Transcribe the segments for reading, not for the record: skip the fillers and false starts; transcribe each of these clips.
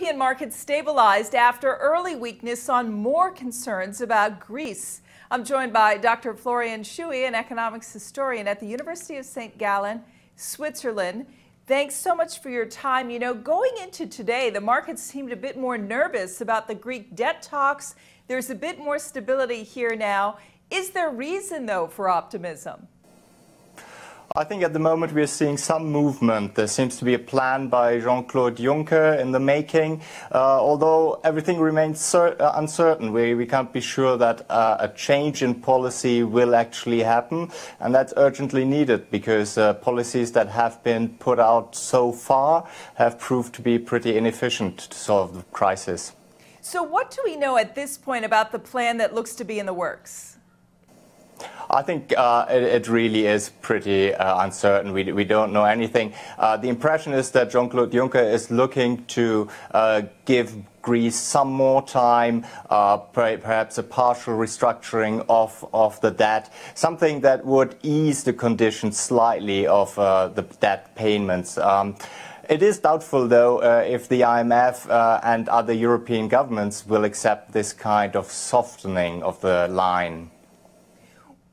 European markets stabilized after early weakness on more concerns about Greece. I'm joined by Dr. Florian Schui, an economics historian at the University of St. Gallen, Switzerland. Thanks so much for your time. You know, going into today, the markets seemed a bit more nervous about the Greek debt talks. There's a bit more stability here now. Is there reason, though, for optimism? I think at the moment we are seeing some movement. There seems to be a plan by Jean-Claude Juncker in the making, although everything remains uncertain. We can't be sure that a change in policy will actually happen, and that's urgently needed because policies that have been put out so far have proved to be pretty inefficient to solve the crisis. So what do we know at this point about the plan that looks to be in the works? I think it really is pretty uncertain. We don't know anything. The impression is that Jean-Claude Juncker is looking to give Greece some more time, perhaps a partial restructuring of the debt, something that would ease the conditions slightly of the debt payments. It is doubtful, though, if the IMF and other European governments will accept this kind of softening of the line.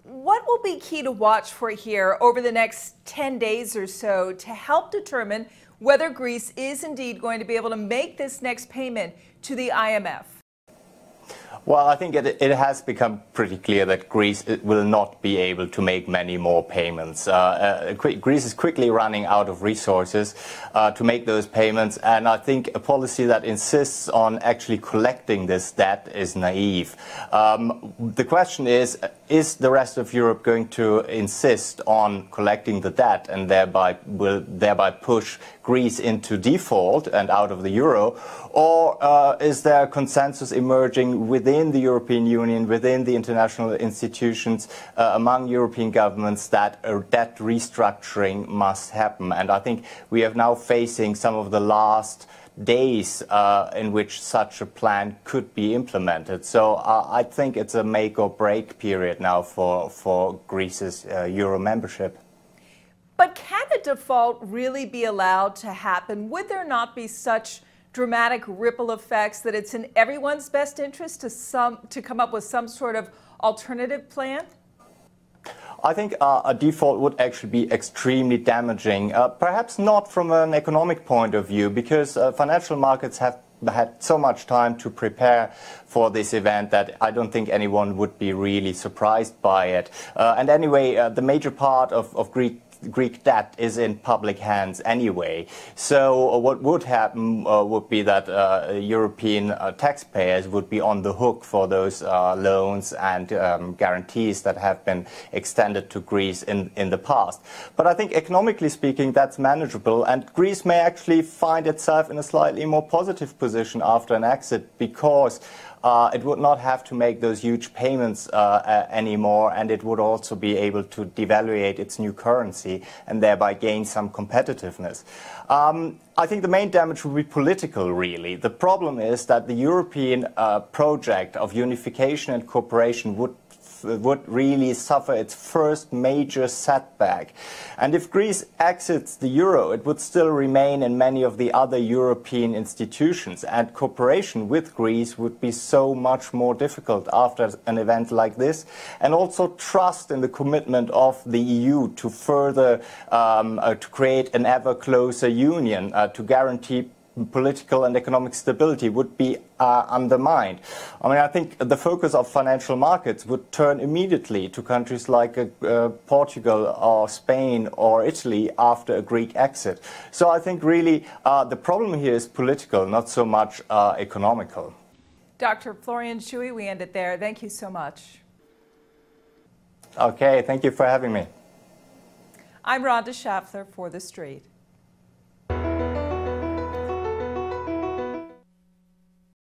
What will be key to watch for here over the next 10 days or so to help determine whether Greece is indeed going to be able to make this next payment to the IMF? Well, I think it has become pretty clear that Greece will not be able to make many more payments. Greece is quickly running out of resources to make those payments, and I think a policy that insists on actually collecting this debt is naive. The question is the rest of Europe going to insist on collecting the debt and thereby push Greece into default and out of the Euro, or is there a consensus emerging within the European Union, within the international institutions, among European governments, that a debt restructuring must happen? And I think we are now facing some of the last days in which such a plan could be implemented. So I think it's a make or break period now for Greece's Euro membership. But can a default really be allowed to happen? Would there not be such dramatic ripple effects that it's in everyone's best interest to come up with some sort of alternative plan? I think a default would actually be extremely damaging, perhaps not from an economic point of view, because financial markets have had so much time to prepare for this event that I don't think anyone would be really surprised by it. And anyway, the major part of Greek debt is in public hands anyway. So what would happen would be that European taxpayers would be on the hook for those loans and guarantees that have been extended to Greece in the past. But I think economically speaking, that's manageable, and Greece may actually find itself in a slightly more positive position after an exit, because it would not have to make those huge payments anymore, and it would also be able to devaluate its new currency and thereby gain some competitiveness. I think the main damage will be political, really. The problem is that the European project of unification and cooperation would really suffer its first major setback. And if Greece exits the Euro, it would still remain in many of the other European institutions, and cooperation with Greece would be so much more difficult after an event like this. And also trust in the commitment of the EU to further to create an ever closer union to guarantee political and economic stability would be undermined. I mean, I think the focus of financial markets would turn immediately to countries like Portugal or Spain or Italy after a Greek exit. So I think really the problem here is political, not so much economical. Dr. Florian Schui, we end it there. Thank you so much. Okay, thank you for having me. I'm Rhonda Schaffler for The Street.